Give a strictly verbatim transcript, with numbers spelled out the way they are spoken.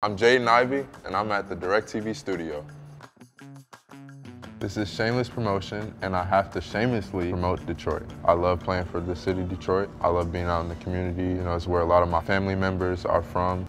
I'm Jaden Ivey, and I'm at the DirecTV studio. This is shameless promotion, and I have to shamelessly promote Detroit. I love playing for the city of Detroit. I love being out in the community. You know, it's where a lot of my family members are from.